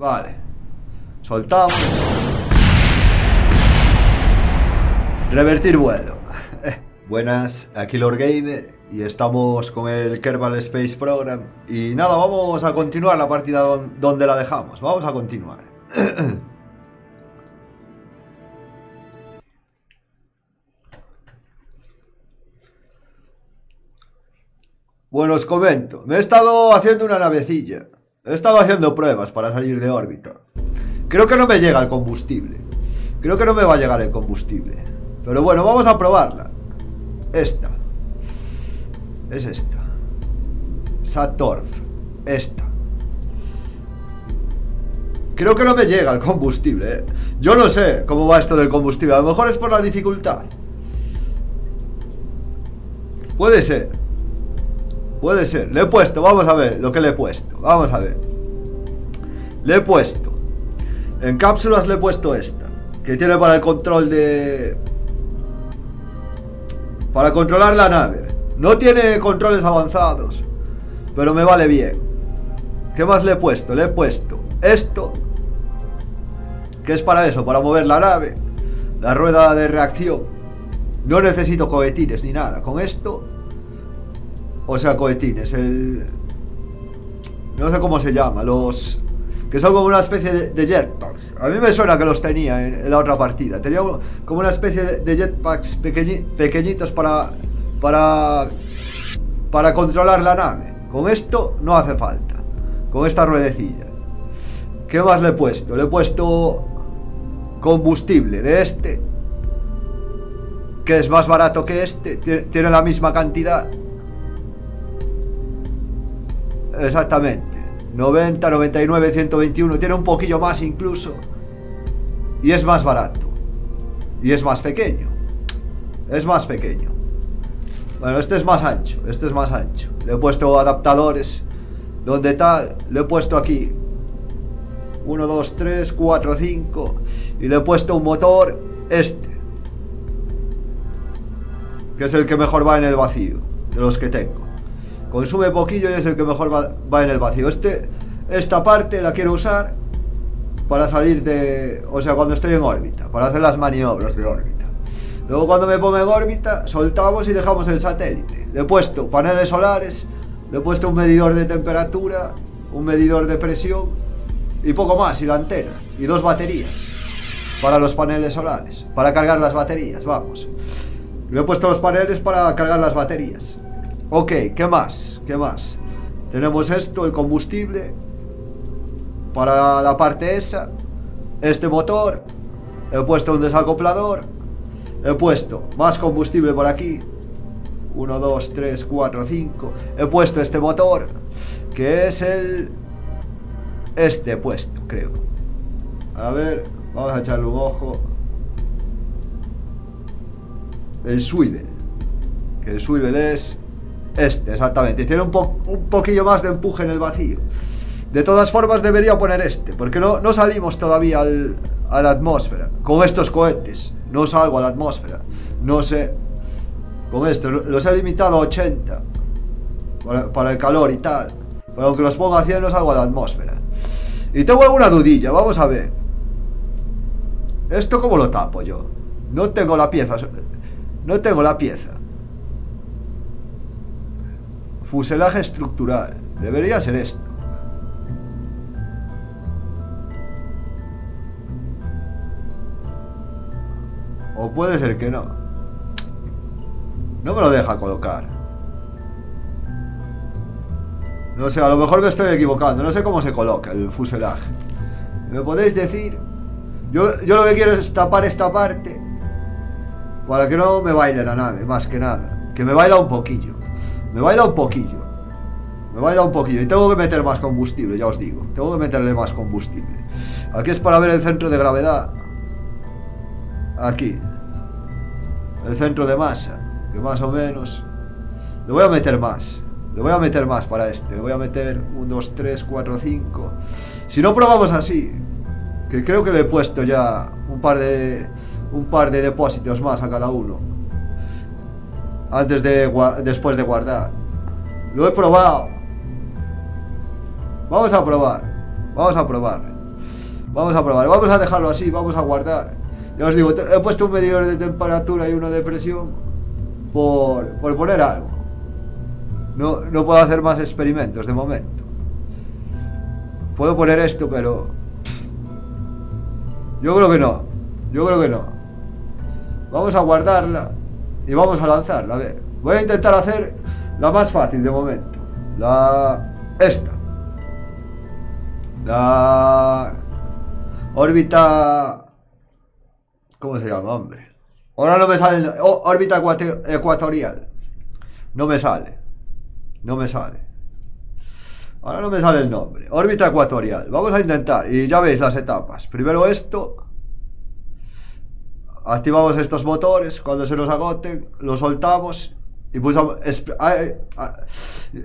Vale. Soltamos. Revertir vuelo. Buenas, aquí Lord Gamer y estamos con el Kerbal Space Program. Y nada, vamos a continuar la partida donde la dejamos. Vamos a continuar. Bueno, os comento, me he estado haciendo una navecilla. He estado haciendo pruebas para salir de órbita. Creo que no me llega el combustible. Creo que no me va a llegar el combustible. Pero bueno, vamos a probarla. Esta. Es esta. Satorf. Esta. Creo que no me llega el combustible, ¿eh? Yo no sé cómo va esto del combustible. A lo mejor es por la dificultad. Puede ser. Puede ser, le he puesto, vamos a ver lo que le he puesto, vamos a ver. Le he puesto en cápsulas, le he puesto esta, que tiene para el control de... para controlar la nave. No tiene controles avanzados, pero me vale bien. ¿Qué más le he puesto? Le he puesto esto, que es para eso, para mover la nave. La rueda de reacción. No necesito cohetines ni nada, con esto... O sea, cohetines, el... no sé cómo se llama, los... que son como una especie de jetpacks. A mí me suena que los tenía en la otra partida. Tenía como una especie de jetpacks pequeñitos para controlar la nave. Con esto no hace falta. Con esta ruedecilla. ¿Qué más le he puesto? Le he puesto combustible de este, que es más barato que este. Tiene la misma cantidad. Exactamente, 90, 99, 121, tiene un poquillo más incluso. Y es más barato. Y es más pequeño. Es más pequeño. Bueno, este es más ancho, este es más ancho. Le he puesto adaptadores. Donde tal, le he puesto aquí 1, 2, 3, 4, 5. Y le he puesto un motor este, que es el que mejor va en el vacío, de los que tengo. Consume poquillo y es el que mejor va en el vacío. Esta parte la quiero usar para salir de... o sea, cuando estoy en órbita, para hacer las maniobras de órbita. Luego cuando me ponga en órbita, soltamos y dejamos el satélite. Le he puesto paneles solares, le he puesto un medidor de temperatura, un medidor de presión y poco más, y la antena, y dos baterías para los paneles solares, para cargar las baterías, vamos. Le he puesto los paneles para cargar las baterías. Ok, ¿qué más? ¿Qué más? Tenemos esto, el combustible para la parte esa. Este motor. He puesto un desacoplador. He puesto más combustible por aquí. 1, 2, 3, 4, 5. He puesto este motor, que es el... este he puesto, creo. A ver, vamos a echarle un ojo. El swivel. Que el swivel es... este, exactamente, tiene un poquillo más de empuje en el vacío. De todas formas debería poner este, porque no salimos todavía a la atmósfera. Con estos cohetes no salgo a la atmósfera. No sé. Con esto, los he limitado a 80 para el calor y tal. Pero aunque los ponga a 100 no salgo a la atmósfera. Y tengo alguna dudilla, vamos a ver. ¿Esto cómo lo tapo yo? No tengo la pieza. No tengo la pieza. Fuselaje estructural. Debería ser esto. O puede ser que no. No me lo deja colocar. No sé, a lo mejor me estoy equivocando. No sé cómo se coloca el fuselaje. ¿Me podéis decir? Yo lo que quiero es tapar esta parte para que no me baile la nave, más que nada. Que me baila un poquillo. Me baila un poquillo. Me baila un poquillo. Y tengo que meter más combustible, ya os digo. Tengo que meterle más combustible. Aquí es para ver el centro de gravedad. Aquí. El centro de masa. Que más o menos... le voy a meter más. Le voy a meter más para este. Le voy a meter 1, 2, 3, 4, 5. Si no probamos así. Que creo que le he puesto ya un par de depósitos más a cada uno. Antes de... después de guardar. Lo he probado. Vamos a probar. Vamos a probar. Vamos a probar, vamos a dejarlo así, vamos a guardar. Ya os digo, he puesto un medidor de temperatura y uno de presión por poner algo. No puedo hacer más experimentos de momento. Puedo poner esto, pero... yo creo que no. Yo creo que no. Vamos a guardarla y vamos a lanzarla, a ver. Voy a intentar hacer la más fácil de momento. La órbita... ¿cómo se llama, hombre? Ahora no me sale... oh, órbita ecuatorial. No me sale. Ahora no me sale el nombre. Órbita ecuatorial. Vamos a intentar. Y ya veis las etapas. Primero esto. Activamos estos motores. Cuando se nos agoten, los soltamos. Y pulsamos...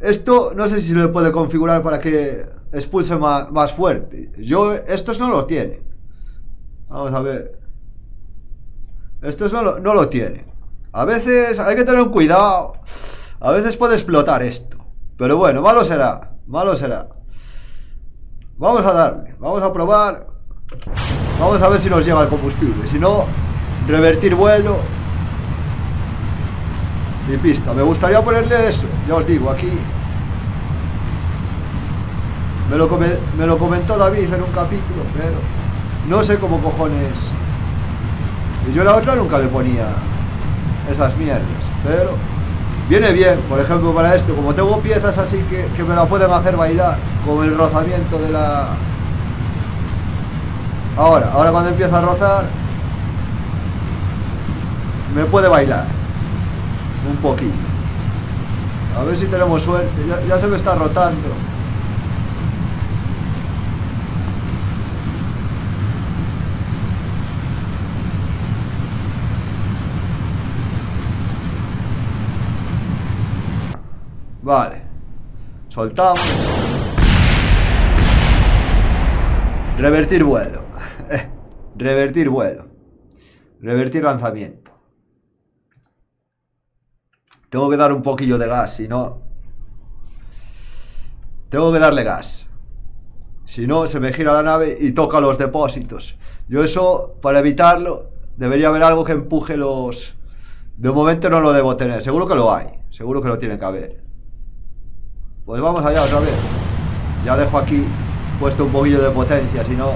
esto no sé si se le puede configurar para que expulse más fuerte. Estos no lo tienen. Vamos a ver. Estos no lo tienen. A veces hay que tener cuidado. A veces puede explotar esto. Pero bueno, malo será. Malo será. Vamos a darle. Vamos a probar. Vamos a ver si nos llega el combustible. Si no, revertir vuelo. Mi pista, me gustaría ponerle eso. Ya os digo, aquí me lo comentó David en un capítulo, pero no sé cómo cojones. Y yo a la otra nunca le ponía esas mierdas, pero viene bien, por ejemplo, para esto. Como tengo piezas así que me la pueden hacer bailar con el rozamiento de la... Ahora cuando empieza a rozar me puede bailar un poquillo. A ver si tenemos suerte. Ya se me está rotando. Vale. Soltamos. Revertir vuelo. Revertir vuelo. Revertir lanzamiento. Tengo que dar un poquillo de gas, si no... tengo que darle gas. Si no, se me gira la nave y toca los depósitos. Yo eso, para evitarlo, debería haber algo que empuje los... de momento no lo debo tener, seguro que lo hay. Seguro que lo tiene que haber. Pues vamos allá otra vez. Ya dejo aquí puesto un poquillo de potencia, si no...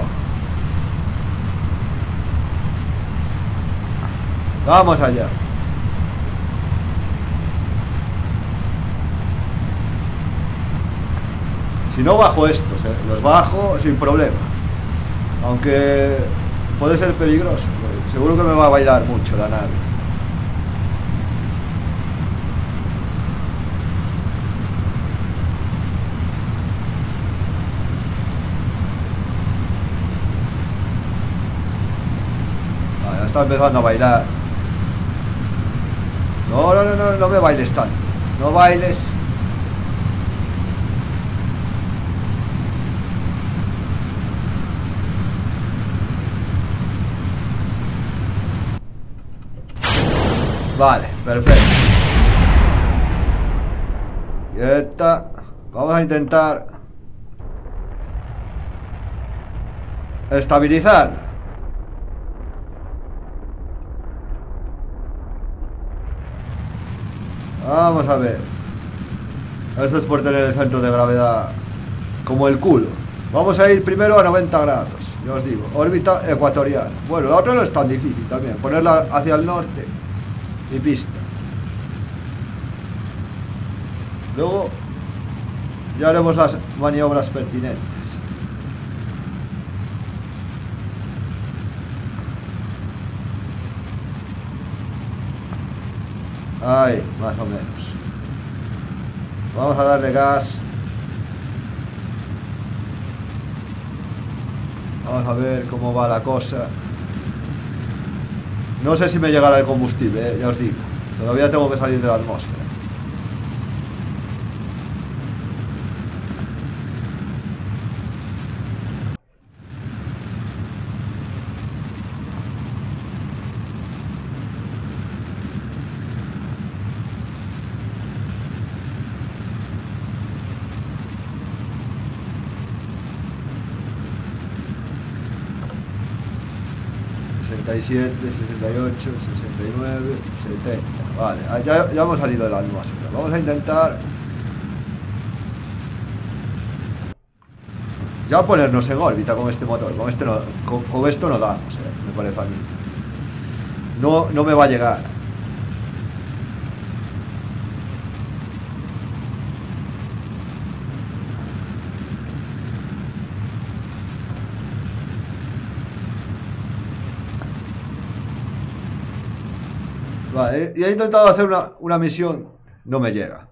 vamos allá. Si no bajo estos, los bajo sin problema. Aunque puede ser peligroso. Seguro que me va a bailar mucho la nave. Ah, ya está empezando a bailar. No me bailes tanto. No bailes. Vale, perfecto. Quieta. Vamos a intentar estabilizar. Vamos a ver. Esto es por tener el centro de gravedad como el culo. Vamos a ir primero a 90 grados. Ya os digo, órbita ecuatorial. Bueno, la otra no es tan difícil también. Ponerla hacia el norte y pista. Luego ya haremos las maniobras pertinentes. Ahí, más o menos. Vamos a darle gas. Vamos a ver cómo va la cosa. No sé si me llegará el combustible, ya os digo. Todavía tengo que salir de la atmósfera. 67, 68, 69, 70. Vale, ya hemos salido de la nueva zona. Vamos a intentar ya ponernos en órbita con este motor. Con, este no, con esto no da, o sea, me parece a mí. No me va a llegar. Vale, y he intentado hacer una misión. No me llega.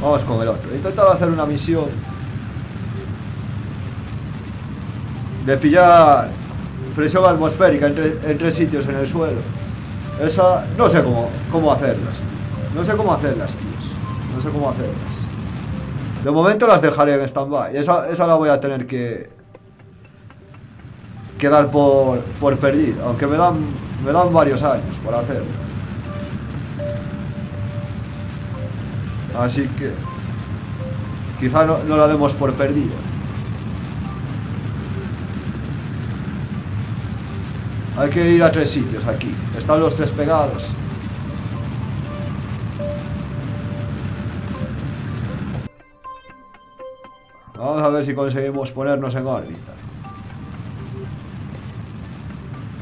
Vamos con el otro. He intentado hacer una misión de pillar presión atmosférica en tres sitios en el suelo. Esa, no sé cómo hacerlas. No sé cómo hacerlas, tíos. No sé cómo hacerlas. De momento las dejaré en stand-by. Esa la voy a tener que dar por perdida. Aunque me dan varios años para hacerlo. Así que quizá no la demos por perdida. Hay que ir a tres sitios aquí. Están los tres pegados. Vamos a ver si conseguimos ponernos en órbita.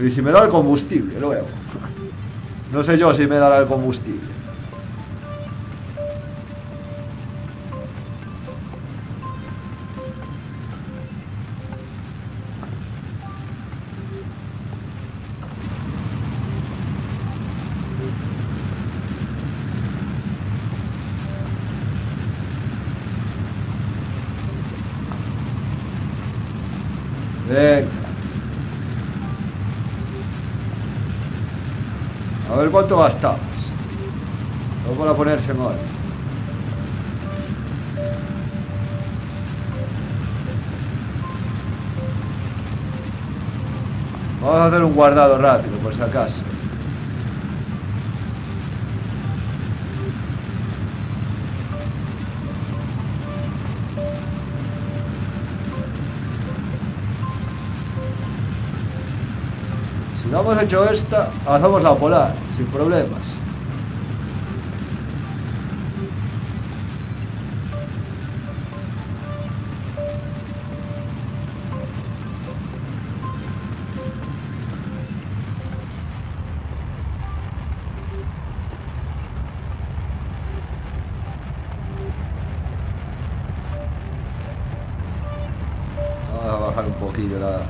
Y si me da el combustible luego. No sé yo si me dará el combustible. A ver cuánto gastamos. Vamos para ponerse en orden. Vamos a hacer un guardado rápido, por si acaso. Si no hemos hecho esta, hacemos la polar, sin problemas. Vamos a bajar un poquillo la...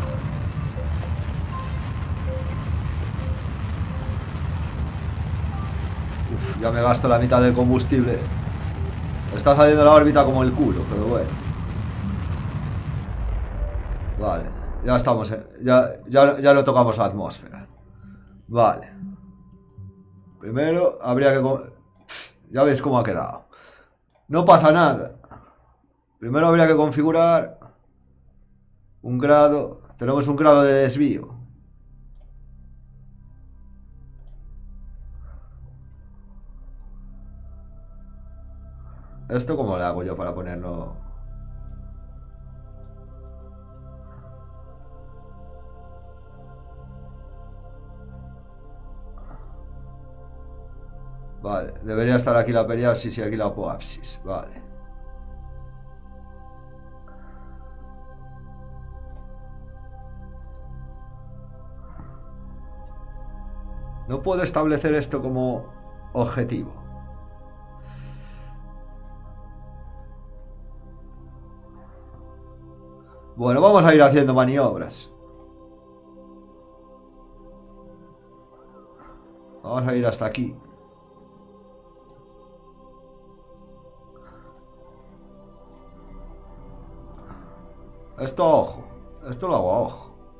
Ya me gasto la mitad del combustible. Está saliendo la órbita como el culo, pero bueno. Vale, ya estamos, ya no tocamos la atmósfera. Vale. Primero habría que... Ya veis cómo ha quedado. No pasa nada. Primero habría que configurar un grado. Tenemos un grado de desvío. ¿Esto cómo lo hago yo para ponerlo? Vale, debería estar aquí la periapsis y aquí la apoapsis. Vale. No puedo establecer esto como objetivo. Bueno, vamos a ir haciendo maniobras. Vamos a ir hasta aquí. Esto a ojo. Esto lo hago a ojo.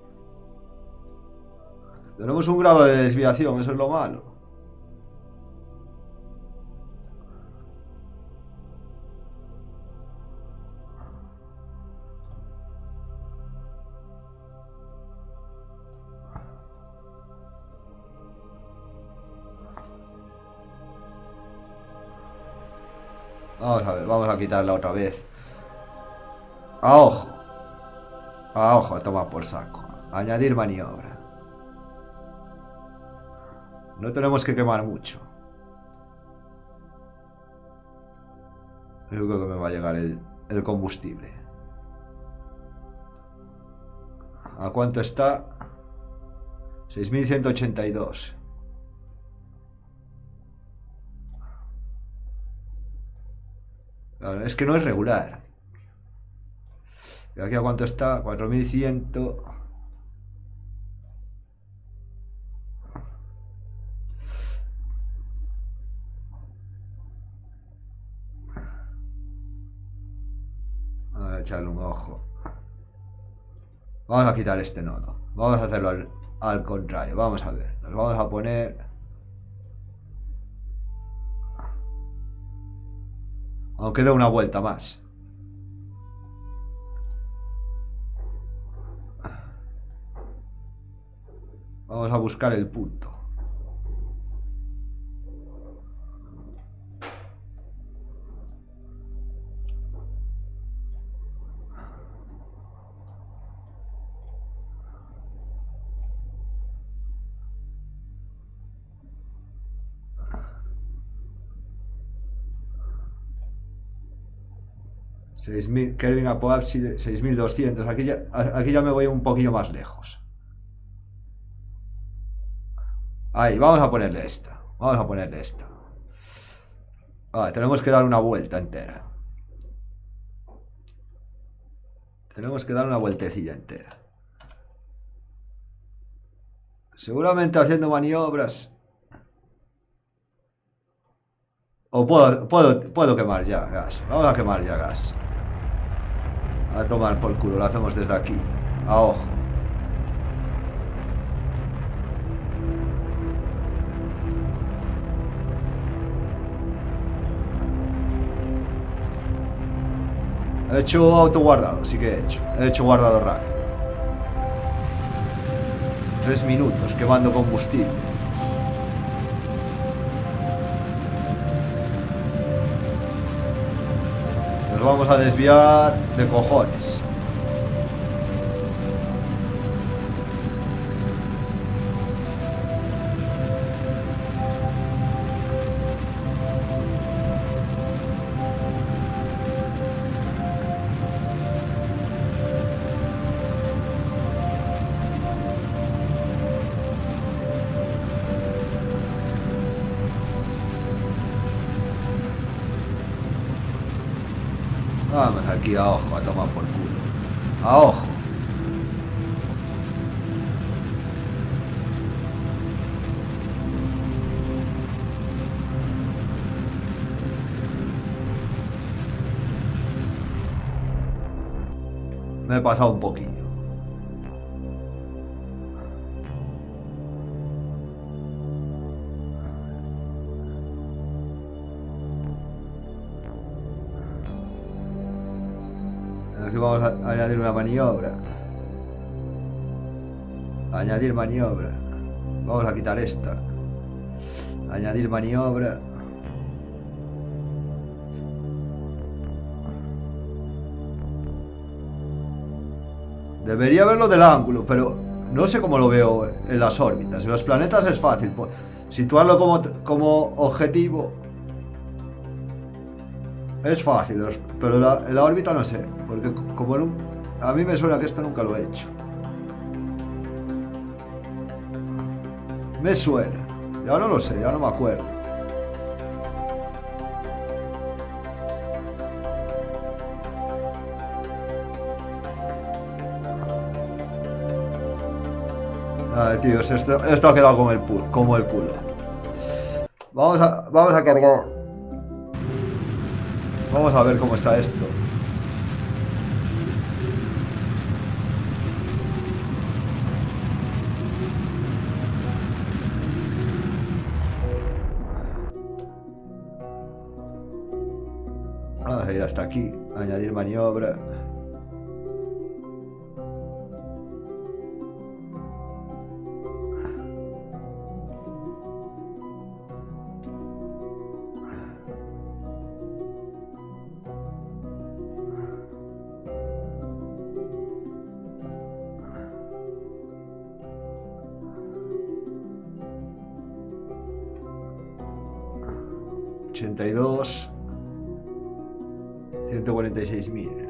Tenemos un grado de desviación, eso es lo malo. Vamos a ver, vamos a quitarla otra vez. A ojo. A ojo, a tomar por saco. Añadir maniobra. No tenemos que quemar mucho. Yo creo que me va a llegar el combustible. ¿A cuánto está? 6182. Claro, es que no es regular. ¿Y aquí a cuánto está? 4100. Vamos a echarle un ojo. Vamos a quitar este nodo. Vamos a hacerlo al contrario. Vamos a ver. Nos vamos a poner... Aunque dé una vuelta más. Vamos a buscar el punto. Kelvin apoapsis 6200. Aquí ya me voy un poquillo más lejos. Ahí, vamos a ponerle esta. Vamos a ponerle esta. Ah, tenemos que dar una vuelta entera. Tenemos que dar una vueltecilla entera. Seguramente haciendo maniobras. O puedo quemar ya gas. Vamos a quemar ya gas. A tomar por culo, lo hacemos desde aquí. A ojo. He hecho autoguardado, sí que he hecho. He hecho guardado rápido. 3 minutos quemando combustible. Nos vamos a desviar de cojones. Aquí a ojo, a tomar por culo. A ojo. Me he pasado un poquillo. Vamos a añadir una maniobra. Añadir maniobra. Vamos a quitar esta. Añadir maniobra. Debería verlo del ángulo, pero no sé cómo lo veo en las órbitas. En los planetas es fácil situarlo como objetivo. Es fácil, pero en la órbita no sé. Porque como en a mí me suena que esto nunca lo he hecho. Me suena. Ya no lo sé, ya no me acuerdo. Nada, tíos, esto ha quedado como el culo. Vamos a cargar. Vamos a ver cómo está esto. Vamos a ir hasta aquí. Añadir maniobra. 82, 146.000.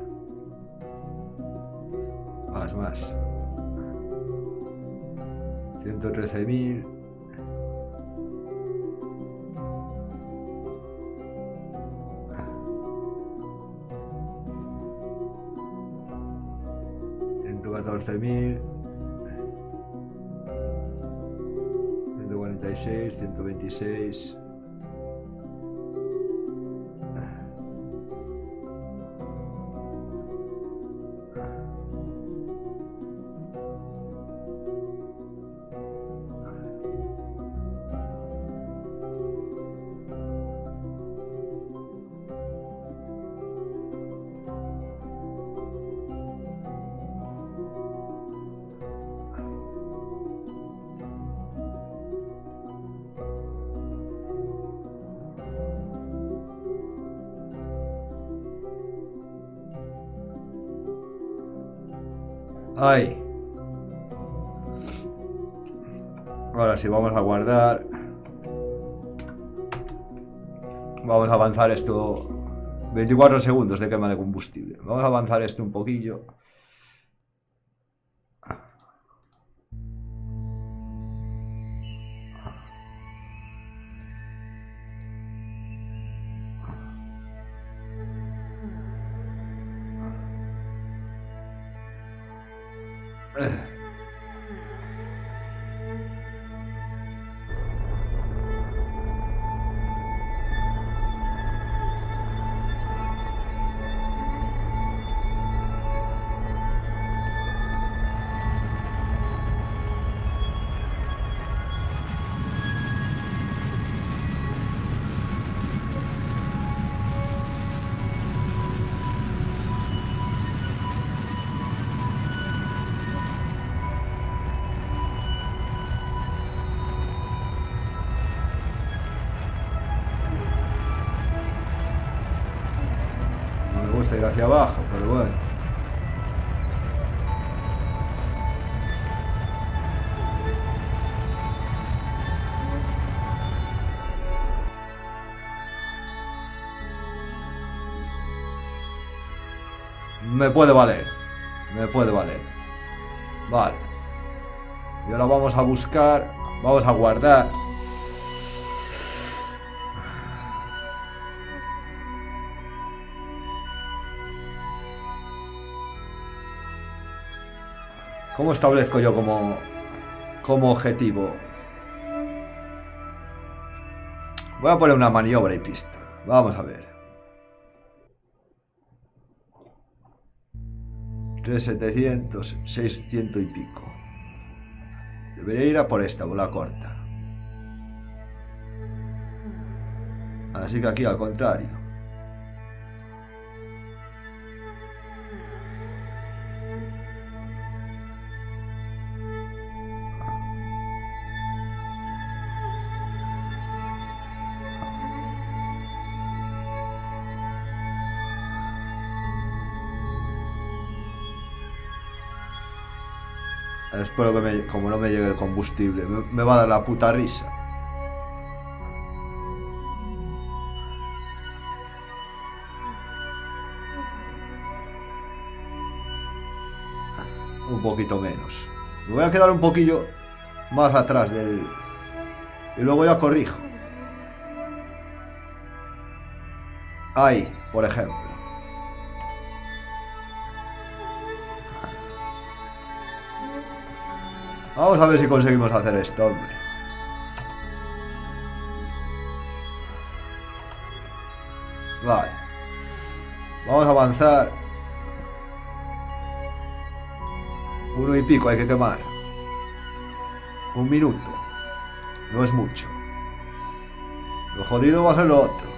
Más. 113.000. $114.000, 146, 126, guardar. Vamos a avanzar esto. 24 segundos de quema de combustible. Vamos a avanzar esto un poquillo. Hacia abajo, pero bueno. Me puede valer. Me puede valer. Vale. Y ahora vamos a buscar. Vamos a guardar. ¿Cómo establezco yo como objetivo? Voy a poner una maniobra y pista. Vamos a ver. 3.700, 600 y pico. Debería ir a por esta, bola corta. Así que aquí al contrario. Espero que como no me llegue el combustible, me va a dar la puta risa. Un poquito menos. Me voy a quedar un poquillo más atrás del... Y luego ya corrijo. Ahí, por ejemplo. Vamos a ver si conseguimos hacer esto, hombre. Vale. Vamos a avanzar. 1 y pico hay que quemar. 1 minuto. No es mucho. Lo jodido va a ser lo otro.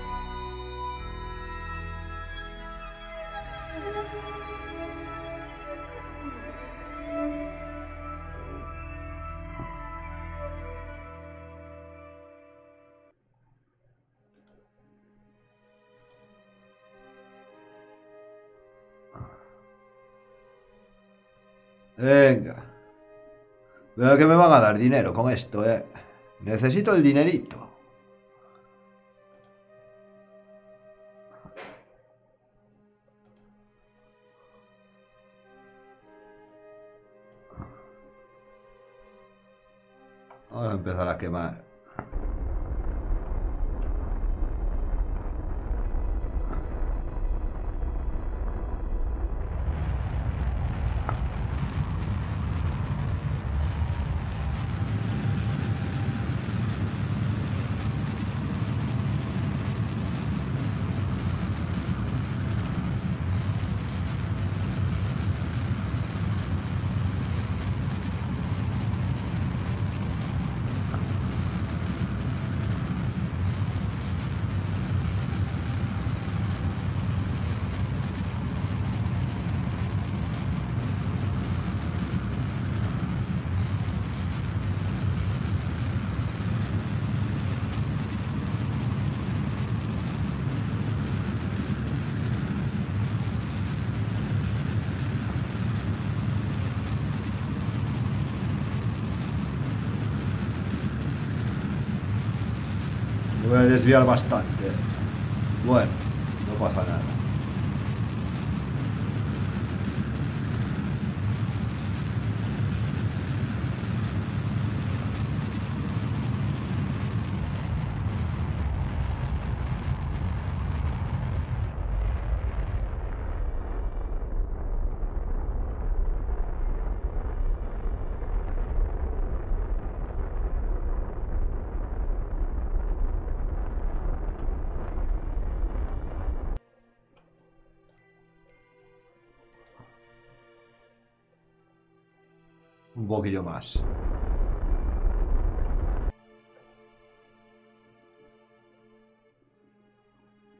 Venga. Veo que me van a dar dinero con esto, Necesito el dinerito. Vamos a empezar a quemar. Voy a desviar bastante. Bueno, no pasa nada. Un poquillo más.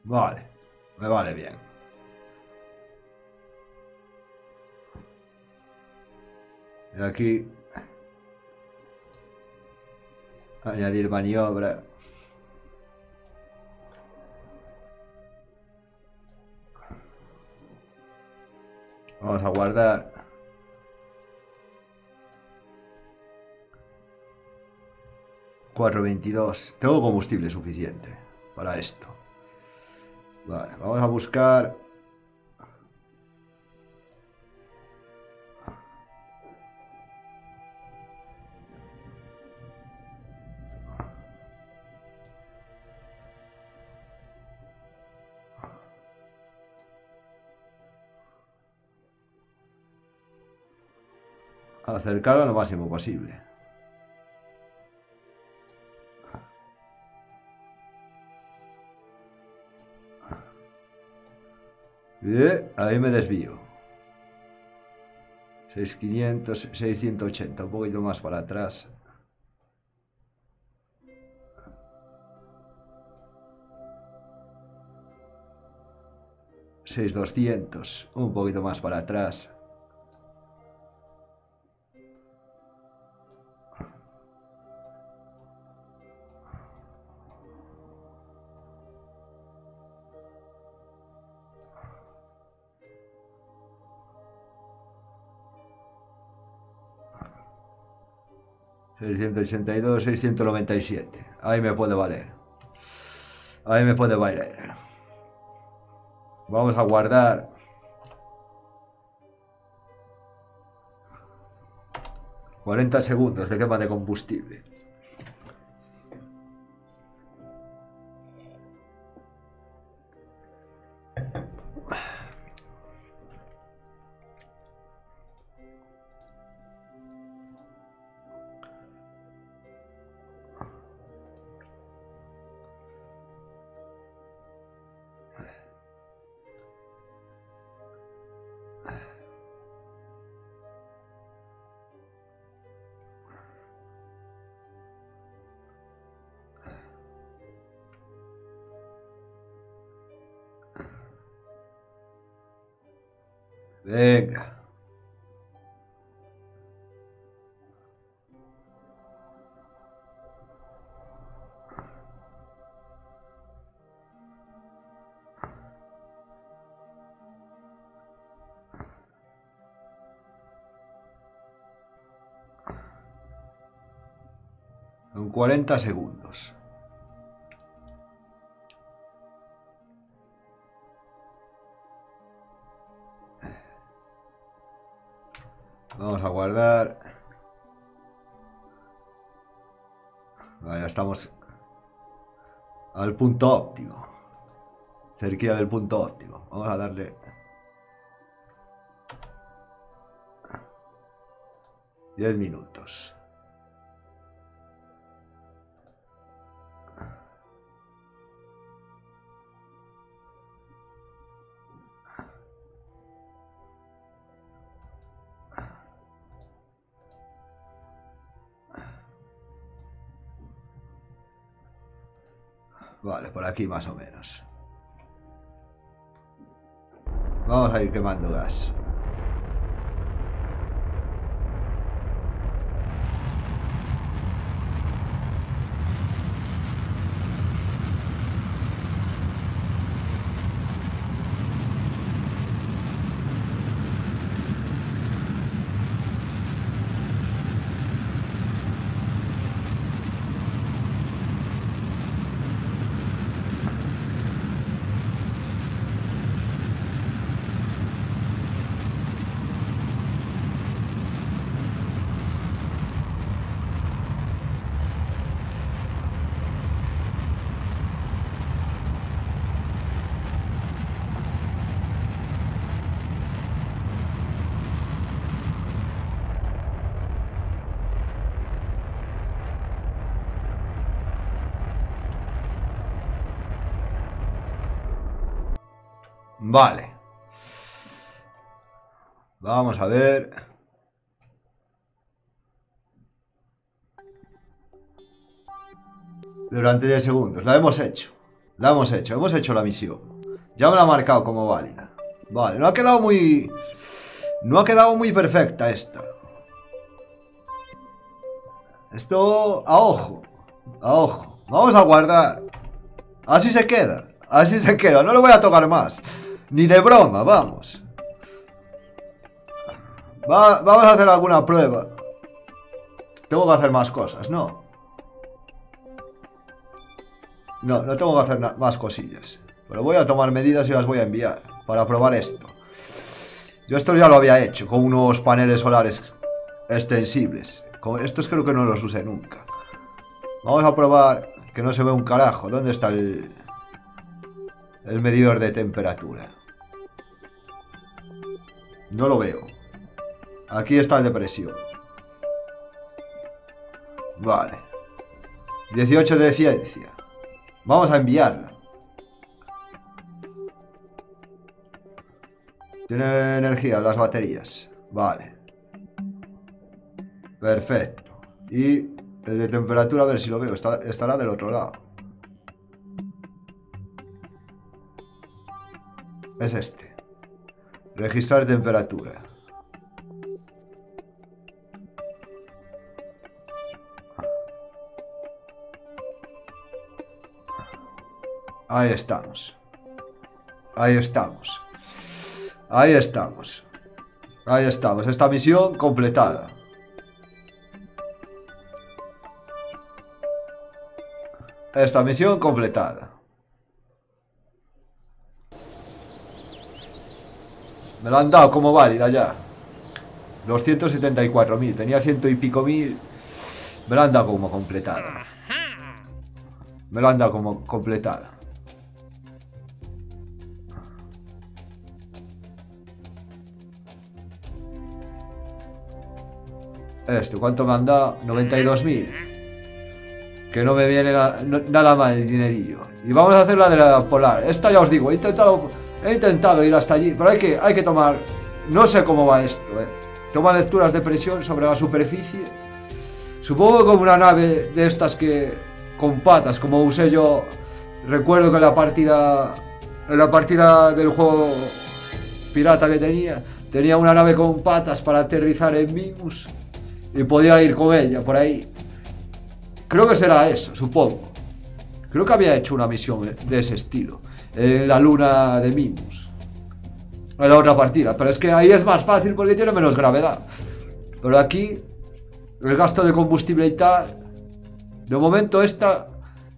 Vale, me vale bien. Y aquí añadir maniobra. Vamos a guardar. ...422... Tengo combustible suficiente para esto. Vale, vamos a buscar... acercarlo lo máximo posible. Bien, ahí me desvío. 6500, 680, un poquito más para atrás. $6200, un poquito más para atrás. $682, 697. Ahí me puede valer. Ahí me puede valer. Vamos a guardar. ...40 segundos de quema de combustible. Venga. En 40 segundos. Vamos a guardar. Ya estamos al punto óptimo. Cerquilla del punto óptimo. Vamos a darle... diez minutos. Vale, por aquí más o menos. Vamos a ir quemando gas. Vale, vamos a ver. Durante 10 segundos, la hemos hecho. La hemos hecho la misión. Ya me la ha marcado como válida. Vale, no ha quedado muy... no ha quedado muy perfecta esta. Esto a ojo, a ojo. Vamos a guardar. Así se queda, así se queda. No lo voy a tocar más. Ni de broma, vamos. Vamos a hacer alguna prueba. Tengo que hacer más cosas, ¿no? No, no tengo que hacer más cosillas. Pero voy a tomar medidas y las voy a enviar para probar esto. Yo esto ya lo había hecho con unos paneles solares extensibles. Con estos creo que no los usé nunca. Vamos a probar que no se ve un carajo. ¿Dónde está el medidor de temperatura? No lo veo. Aquí está el de presión. Vale. 18 de ciencia. Vamos a enviarla. Tiene energía las baterías. Vale. Perfecto. Y el de temperatura, a ver si lo veo. Estará del otro lado. Es este. Registrar temperatura. Ahí estamos. Ahí estamos. Ahí estamos. Ahí estamos. Esta misión completada. Esta misión completada. Me lo han dado como válida ya. 274.000. Tenía ciento y pico mil. Me lo han dado como completada. Me lo han dado como completada. Esto, ¿cuánto me han dado? 92.000. Que no me viene nada mal el dinerillo. Y vamos a hacer la de la polar. Esta ya os digo, He intentado ir hasta allí, pero hay que tomar... no sé cómo va esto, ¿eh? Toma lecturas de presión sobre la superficie. Supongo que como una nave de estas que... con patas, como usé yo... recuerdo que en la partida del juego pirata que tenía una nave con patas para aterrizar en Mimmus. Y podía ir con ella por ahí. Creo que será eso, supongo. Creo que había hecho una misión de ese estilo en la luna de Mimmus, en la otra partida, pero es que ahí es más fácil porque tiene menos gravedad. Pero aquí el gasto de combustible y tal. De momento esta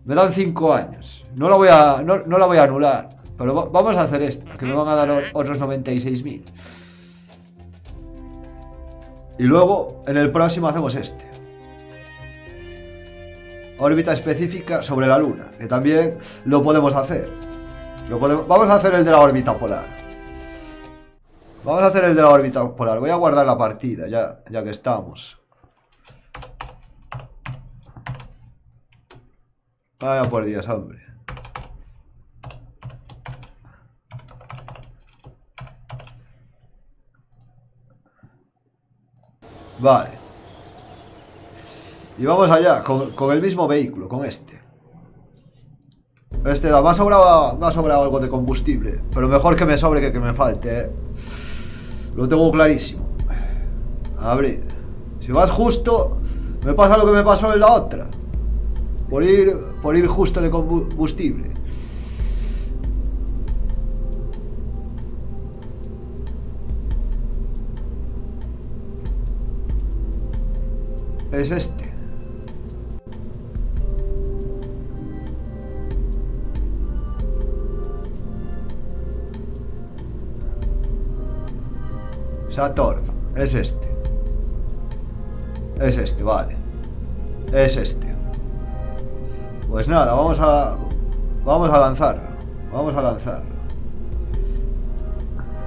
me dan 5 años. No la voy a anular, pero vamos a hacer esta, que me van a dar otros 96.000. Y luego en el próximo hacemos este. órbita específica sobre la Luna, que también lo podemos hacer. Vamos a hacer el de la órbita polar. Vamos a hacer el de la órbita polar. Voy a guardar la partida, ya que estamos. Vaya por Dios, hombre. Vale. Y vamos allá, con el mismo vehículo, con este. Este da, me ha sobrado algo de combustible. Pero mejor que me sobre que me falte, ¿eh? Lo tengo clarísimo. Abrir. Si vas justo, me pasa lo que me pasó en la otra. Por ir justo de combustible. Es este. Saturn. Es este. Es este, vale. Es este. Pues nada, vamos a lanzarlo. Vamos a lanzarlo.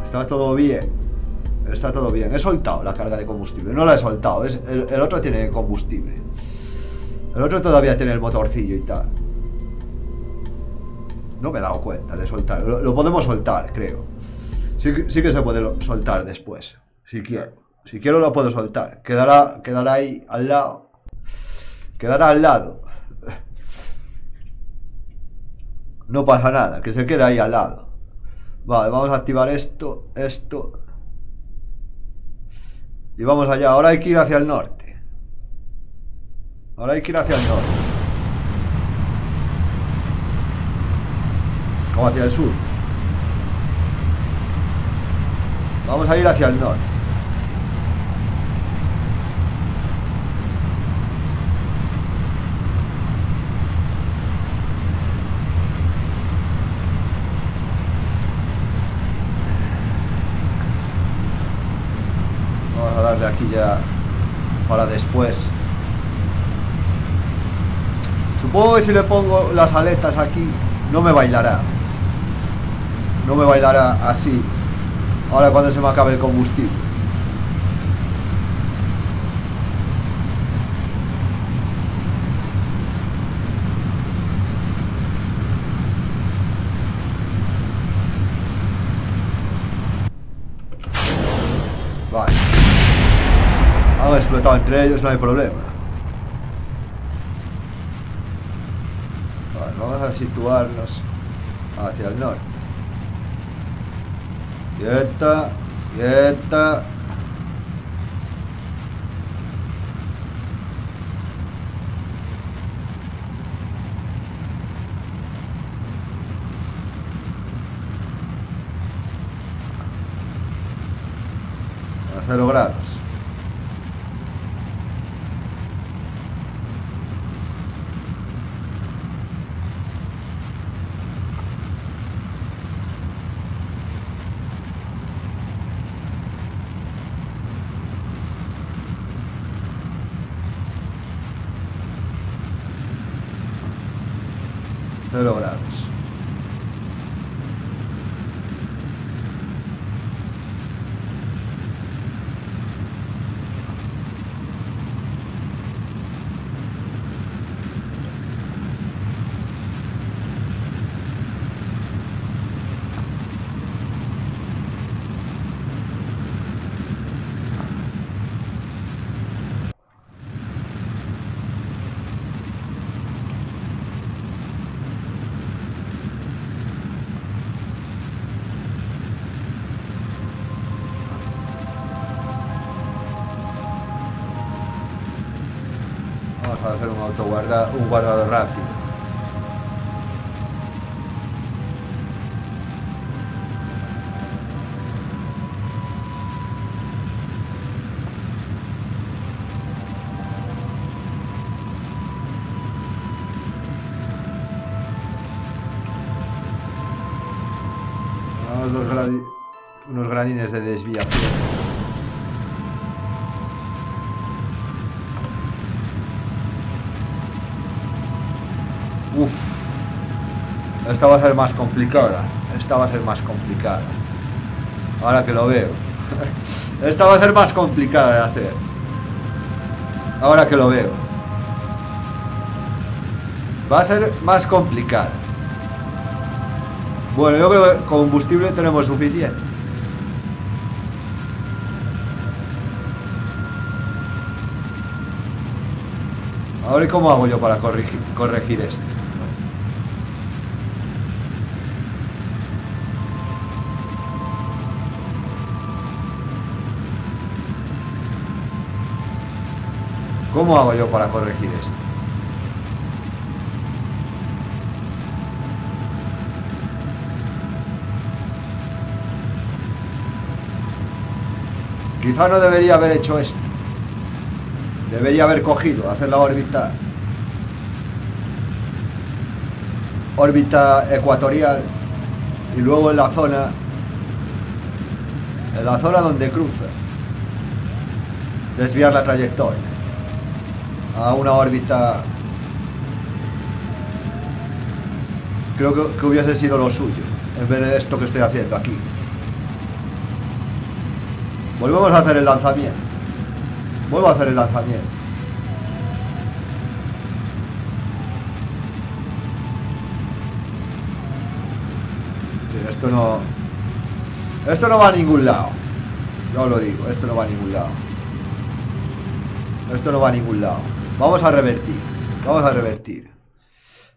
Está todo bien. Está todo bien. He soltado la carga de combustible. No la he soltado. El otro tiene combustible. El otro todavía tiene el motorcillo y tal. No me he dado cuenta de soltar. Lo podemos soltar, creo. Sí que se puede soltar después. Si quiero. Si quiero lo puedo soltar. Quedará ahí al lado. Quedará al lado. No pasa nada, que se queda ahí al lado. Vale, vamos a activar esto. Y vamos allá, ahora hay que ir hacia el norte. Ahora hay que ir hacia el norte. O hacia el sur. Vamos a ir hacia el norte. De aquí ya para después. Supongo que si le pongo las aletas aquí no me bailará. No me bailará así. Ahora cuando se me acabe el combustible. Explotado entre ellos, no hay problema. Vale, vamos a situarnos hacia el norte. Quieta, quieta. A 0 grados. Hacer un guardado rápido. Unos gradines de desviación. Esta va a ser más complicada. Esta va a ser más complicada. Ahora que lo veo. Esta va a ser más complicada de hacer. Ahora que lo veo. Va a ser más complicada. Bueno, yo creo que combustible tenemos suficiente. Ahora, ¿y cómo hago yo para corregir esto? ¿Cómo hago yo para corregir esto? Quizá no debería haber hecho esto. Debería haber cogido, hacer la órbita ecuatorial y luego en la zona donde cruza, desviar la trayectoria a una órbita. Creo que hubiese sido lo suyo en vez de esto que estoy haciendo aquí. Volvemos a hacer el lanzamiento. Vuelvo a hacer el lanzamiento. Sí, esto no... Esto no va a ningún lado. Yo lo digo, esto no va a ningún lado. Esto no va a ningún lado. Vamos a revertir. Vamos a revertir.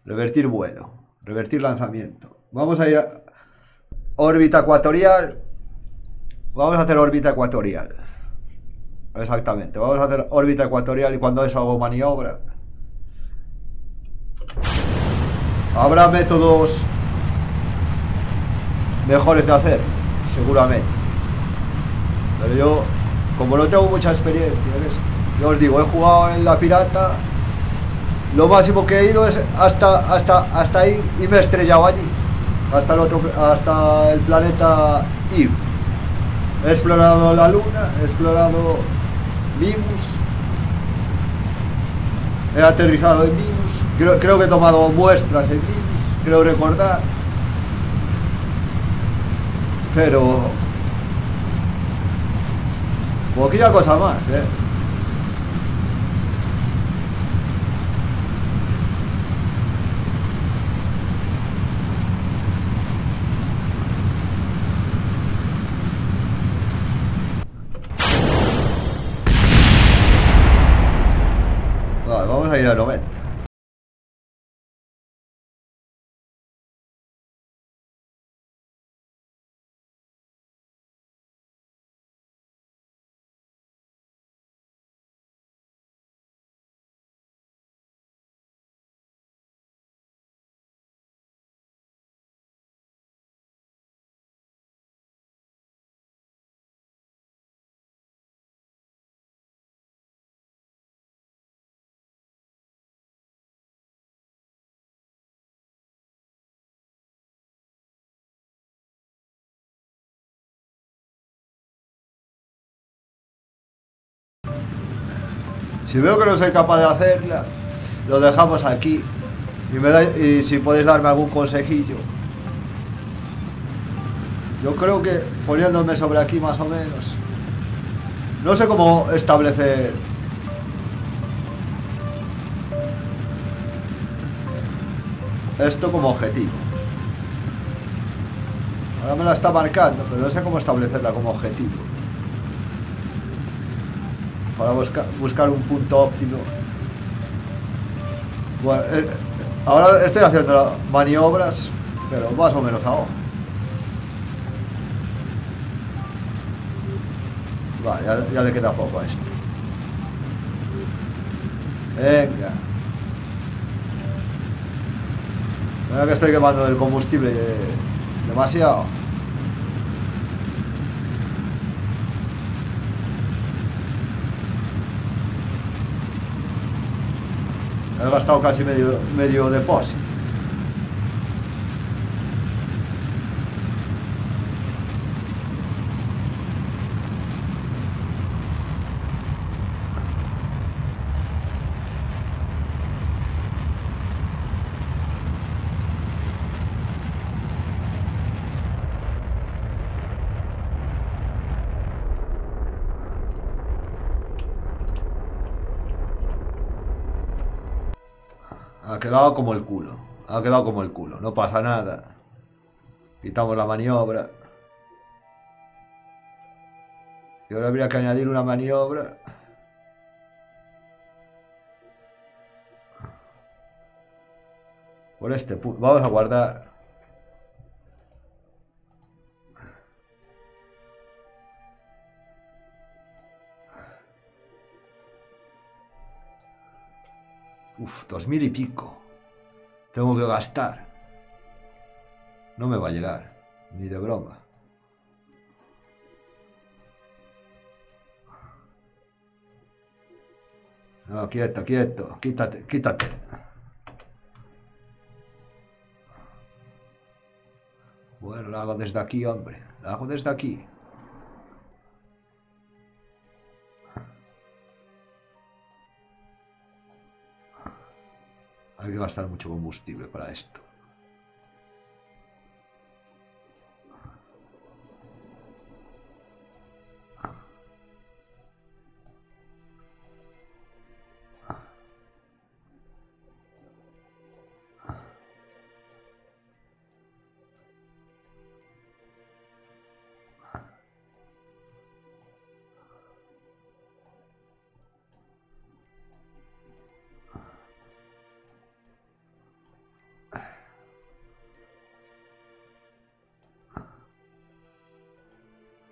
Revertir vuelo. Revertir lanzamiento. Vamos a ir a... órbita ecuatorial. Vamos a hacer órbita ecuatorial. Exactamente, vamos a hacer órbita ecuatorial y cuando eso hago maniobra. Habrá métodos mejores de hacer, seguramente. Pero yo, como no tengo mucha experiencia en eso, yo os digo, he jugado en la pirata. Lo máximo que he ido es hasta ahí y me he estrellado allí. Hasta el planeta Ib. He explorado la luna, he explorado Mimmus. He aterrizado en Mimmus. Creo que he tomado muestras en Mimmus, creo recordar. Pero... poquilla cosa más, ¿eh? Vamos a ir a 90. Si veo que no soy capaz de hacerla, lo dejamos aquí. Y si podéis darme algún consejillo. Yo creo que poniéndome sobre aquí más o menos. No sé cómo establecer. Esto como objetivo. Ahora me la está marcando, pero no sé cómo establecerla como objetivo. Para buscar un punto óptimo. Bueno, ahora estoy haciendo maniobras, pero más o menos a ojo. Vale, ya le queda poco a esto. Venga. Venga, que estoy quemando el combustible demasiado. He gastado casi medio depósito. Ha quedado como el culo. Ha quedado como el culo. No pasa nada. Quitamos la maniobra. Y ahora habría que añadir una maniobra. Por este punto. Vamos a guardar. Uf, 2000 y pico. Tengo que gastar. No me va a llegar. Ni de broma. No, quieto, quieto. Quítate, quítate. Bueno, la hago desde aquí, hombre. La hago desde aquí. Hay que gastar mucho combustible para esto.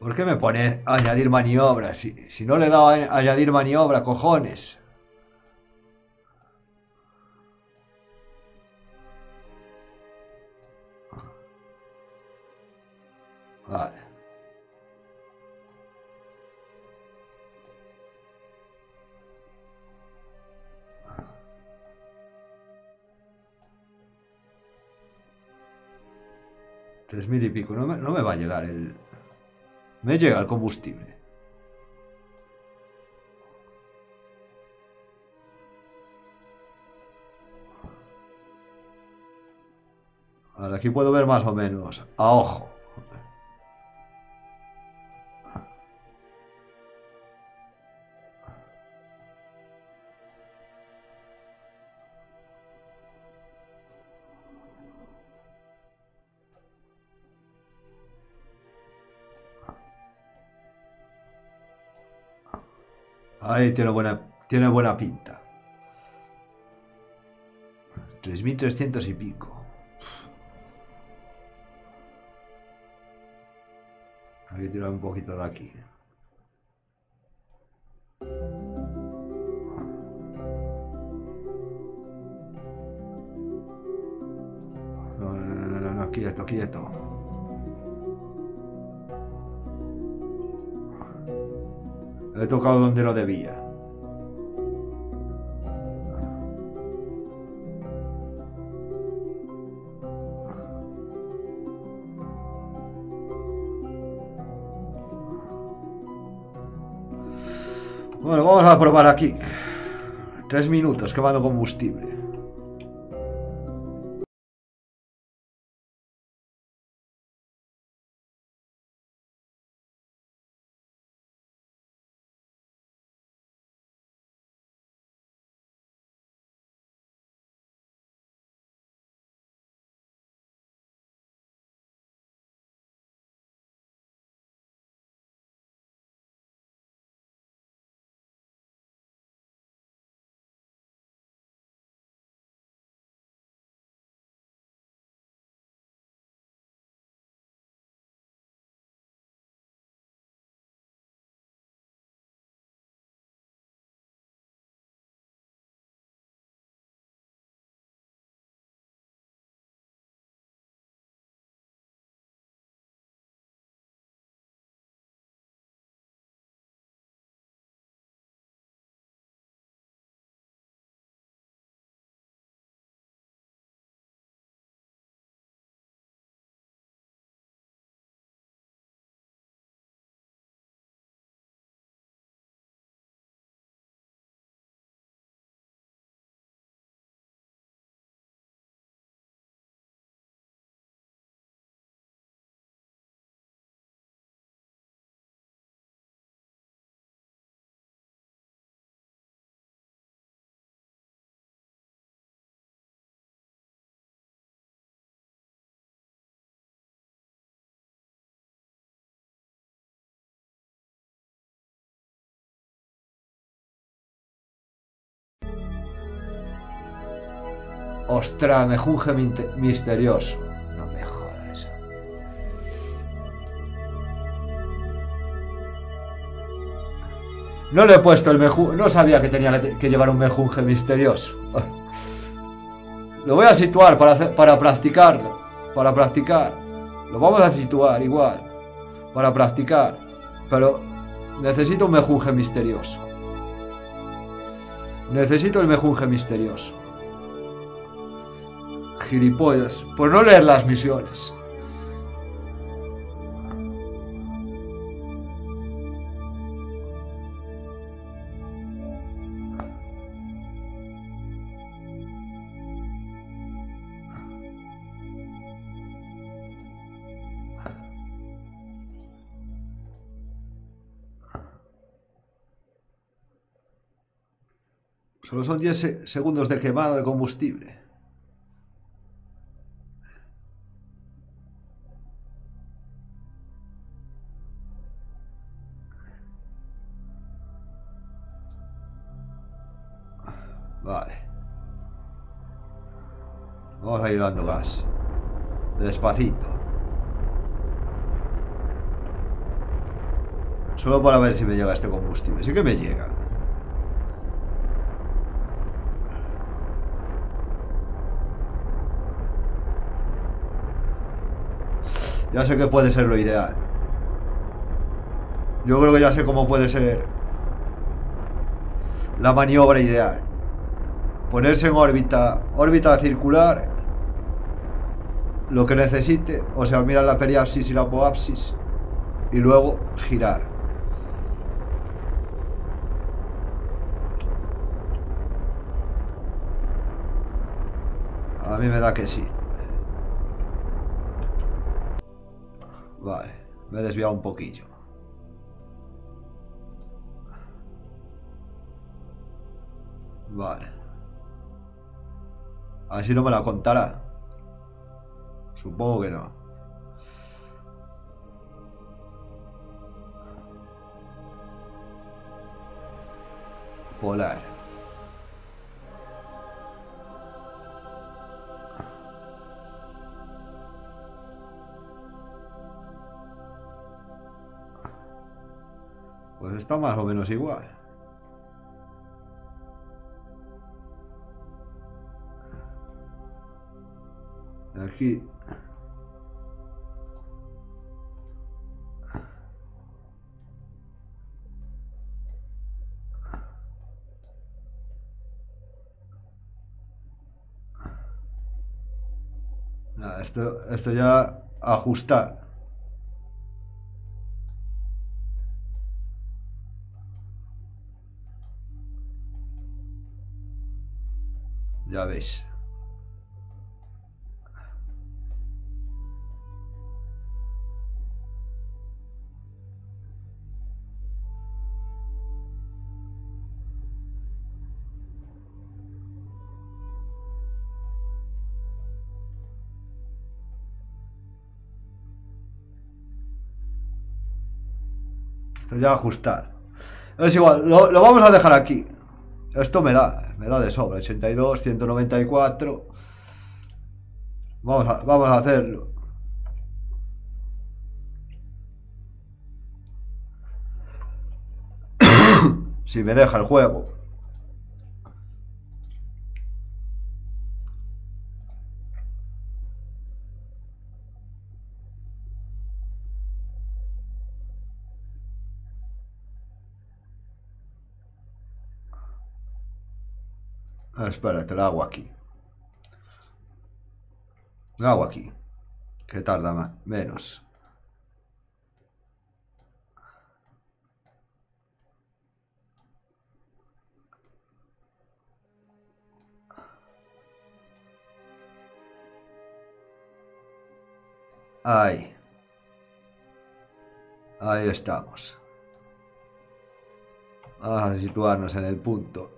¿Por qué me pone a añadir maniobra? Si no le he dado a añadir maniobra, cojones. Vale. $3000 y pico. No me va a llegar el... Me llega el combustible. Ahora aquí puedo ver más o menos a ojo. Ahí tiene buena pinta. 3300 y pico. Hay que tirar un poquito de aquí. No, no, no, no, no, no, quieto, quieto. Le he tocado donde no debía. Bueno, vamos a probar aquí. 3 minutos quemando combustible. Ostras, me junge misterioso. No me jodas. No le he puesto el mejunje. No sabía que tenía que llevar un mejunje misterioso. Lo voy a situar para practicar. Lo vamos a situar igual. Para practicar. Pero necesito un mejunje misterioso. Necesito el mejunje misterioso. Gilipollas, por no leer las misiones. Solo son 10 segundos de quemado de combustible. Vale. Vamos a ir dando gas. Despacito. Solo para ver si me llega este combustible. Sí que me llega. Ya sé que puede ser lo ideal. Yo creo que ya sé cómo puede ser la maniobra ideal. Ponerse en órbita circular, lo que necesite, o sea, mirar la periapsis y la apoapsis y luego girar. A mí me da que sí. Vale, me he desviado un poquillo. Vale. Así no me la contará. Supongo que no. Polar. Pues está más o menos igual. Aquí. Nada, esto ya ajustar. Ya veis. Esto ya ajustar. Es igual, lo vamos a dejar aquí. Esto me da de sobra. 82, 194. Vamos a hacerlo. Si me deja el juego. Espera, te la hago aquí. La hago aquí. Que tarda más, menos. Ahí. Ahí estamos. Vamos a situarnos en el punto.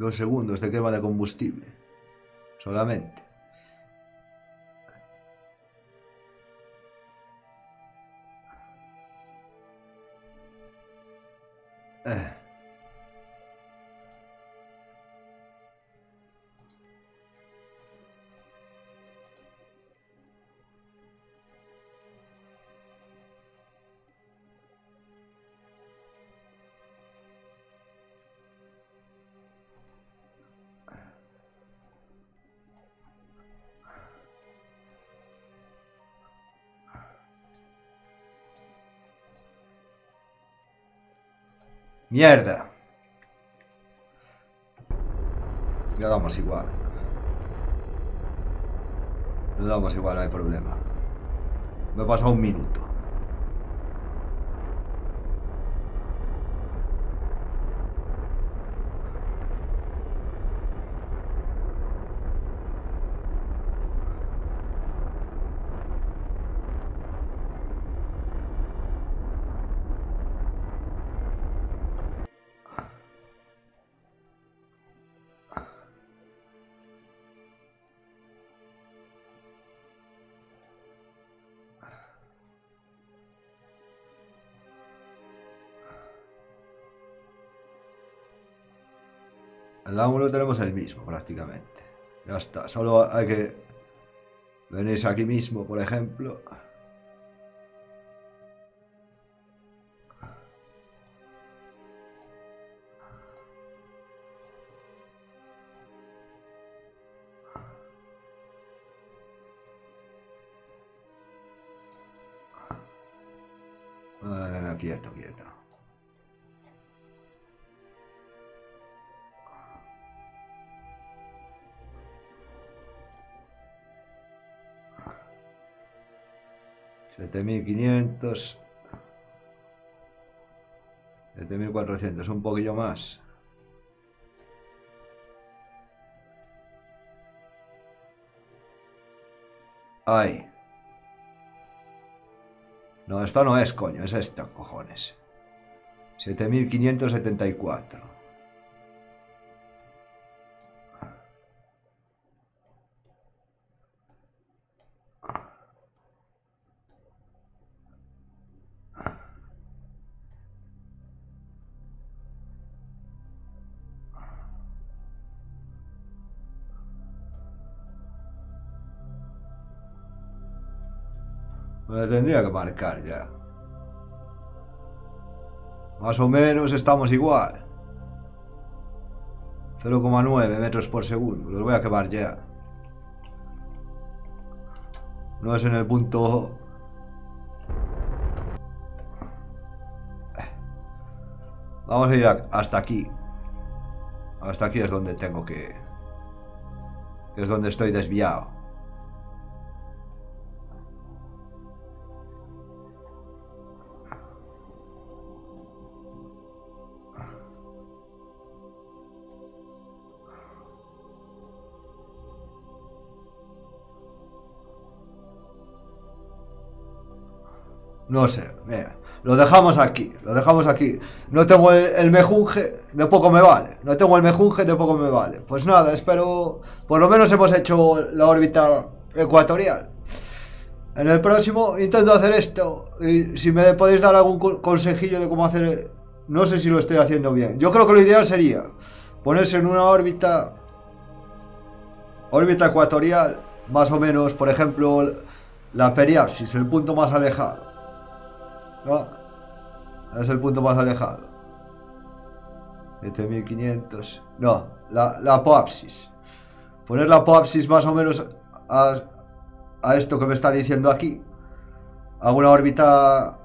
2 segundos de quema de combustible. Solamente. Mierda. Le damos igual. Le damos igual, no hay problema. Me he pasado un minuto. El ángulo tenemos el mismo prácticamente. Ya está, solo hay que venirse aquí mismo, por ejemplo. No, no, no, quieto, quieto. $7.500, 7.400, un poquillo más. Ay. No, esta no es, coño, es esta, cojones. 7.574. Me tendría que marcar ya. Más o menos estamos igual. 0,9 metros por segundo. Los voy a quemar ya. No es en el punto... Vamos a ir hasta aquí. Hasta aquí es donde tengo que... Es donde estoy desviado. No sé, mira, lo dejamos aquí, lo dejamos aquí. No tengo el mejunje, de poco me vale. No tengo el mejunje, de poco me vale. Pues nada, espero, por lo menos hemos hecho la órbita ecuatorial. En el próximo intento hacer esto, y si me podéis dar algún consejillo de cómo hacer, no sé si lo estoy haciendo bien. Yo creo que lo ideal sería ponerse en una órbita ecuatorial, más o menos, por ejemplo, la periapsis, el punto más alejado. No, es el punto más alejado. 7.500. No, la apoapsis. Poner la apoapsis más o menos a esto que me está diciendo aquí. A una órbita.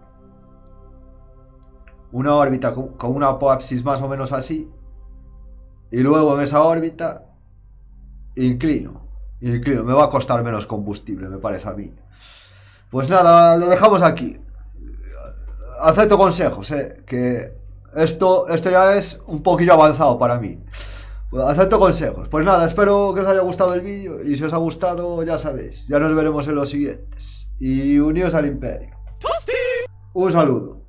Una órbita con una apoapsis más o menos así. Y luego en esa órbita inclino. Inclino. Me va a costar menos combustible, me parece a mí. Pues nada, lo dejamos aquí. Acepto consejos, que esto ya es un poquillo avanzado para mí. Acepto consejos. Pues nada, espero que os haya gustado el vídeo. Y si os ha gustado, ya sabéis, ya nos veremos en los siguientes. Y uníos al imperio. Un saludo.